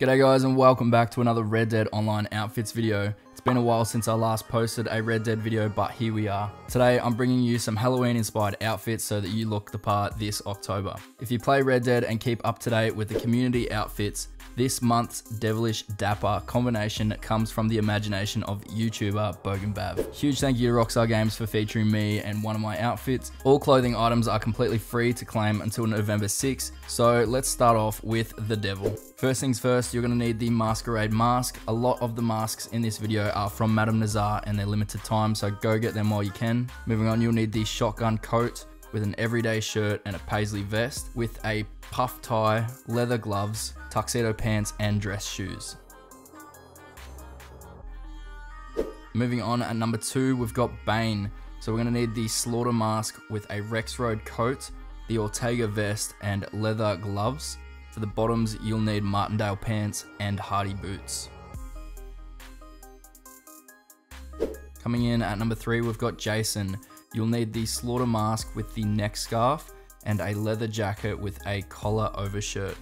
G'day guys and welcome back to another Red Dead Online Outfits video. It's been a while since I last posted a Red Dead video, but here we are. Today I'm bringing you some Halloween inspired outfits so that you look the part this October. If you play Red Dead and keep up to date with the community outfits, this month's devilish dapper combination comes from the imagination of YouTuber BoganBav. Huge thank you to Rockstar Games for featuring me and one of my outfits. All clothing items are completely free to claim until November 6th, so let's start off with the devil. First things first, you're gonna need the masquerade mask. A lot of the masks in this video are from Madame Nazar and they're limited time, so go get them while you can. Moving on, you'll need the shotgun coat with an everyday shirt and a paisley vest with a puff tie, leather gloves, tuxedo pants and dress shoes. Moving on, at number 2 we've got Bane. So we're gonna need the slaughter mask with a Rex Road coat, the Ortega vest and leather gloves. For the bottoms you'll need Martindale pants and Hardy boots. Coming in at number 3 we've got Jason. You'll need the slaughter mask with the neck scarf and a leather jacket with a collar overshirt.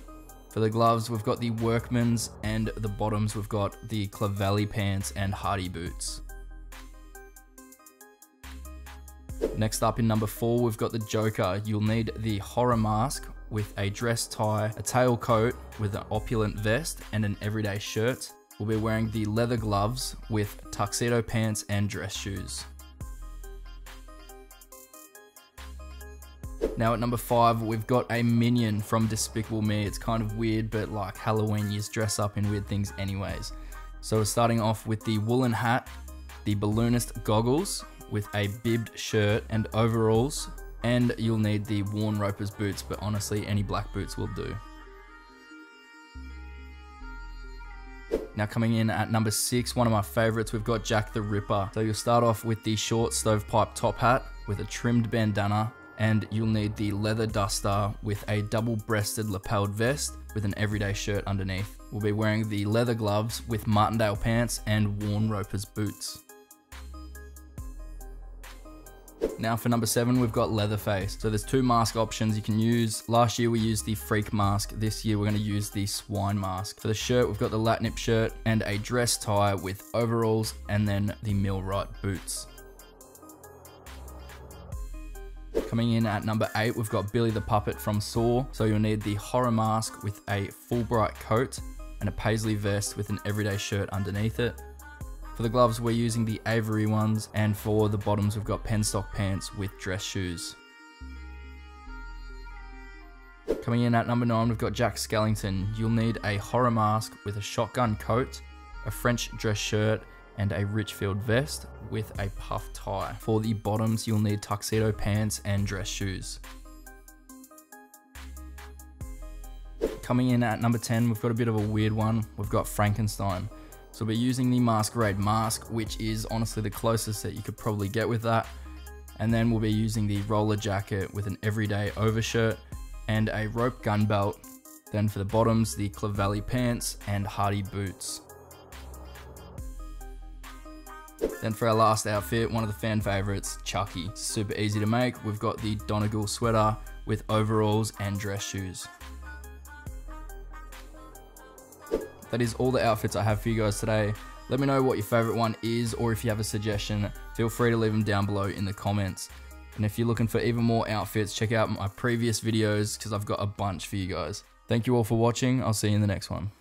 For the gloves, we've got the workman's, and the bottoms, we've got the Clavelli pants and Hardy boots. Next up in number 4, we've got the Joker. You'll need the horror mask with a dress tie, a tail coat with an opulent vest and an everyday shirt. We'll be wearing the leather gloves with tuxedo pants and dress shoes. Now at number 5, we've got a minion from Despicable Me. It's kind of weird, but like Halloween, you just dress up in weird things anyways. So we're starting off with the woolen hat, the balloonist goggles with a bibbed shirt and overalls, and you'll need the worn roper's boots, but honestly, any black boots will do. Now coming in at number 6, one of my favorites, we've got Jack the Ripper. So you'll start off with the short stovepipe top hat with a trimmed bandana, and you'll need the leather duster with a double-breasted lapelled vest with an everyday shirt underneath. We'll be wearing the leather gloves with Martindale pants and worn roper's boots. Now for number 7, we've got Leatherface. So there's 2 mask options you can use. Last year we used the freak mask. This year we're gonna use the swine mask. For the shirt, we've got the Latnip shirt and a dress tie with overalls and then the Millwright boots. Coming in at number 8, we've got Billy the Puppet from Saw. So you'll need the horror mask with a Fulbright coat and a paisley vest with an everyday shirt underneath it. For the gloves, we're using the Avery ones, and for the bottoms, we've got penstock pants with dress shoes. Coming in at number 9, we've got Jack Skellington. You'll need a horror mask with a shotgun coat, a French dress shirt, and a Richfield vest with a puff tie. For the bottoms, you'll need tuxedo pants and dress shoes. Coming in at number 10, we've got a bit of a weird one. We've got Frankenstein. So we're using the masquerade mask, which is honestly the closest that you could probably get with that. And then we'll be using the roller jacket with an everyday overshirt and a rope gun belt. Then for the bottoms, the Clavelli pants and Hardy boots. Then for our last outfit, one of the fan favorites, Chucky. It's super easy to make. We've got the Donegal sweater with overalls and dress shoes. That is all the outfits I have for you guys today. Let me know what your favorite one is, or if you have a suggestion, feel free to leave them down below in the comments. And if you're looking for even more outfits, check out my previous videos because I've got a bunch for you guys. Thank you all for watching. I'll see you in the next one.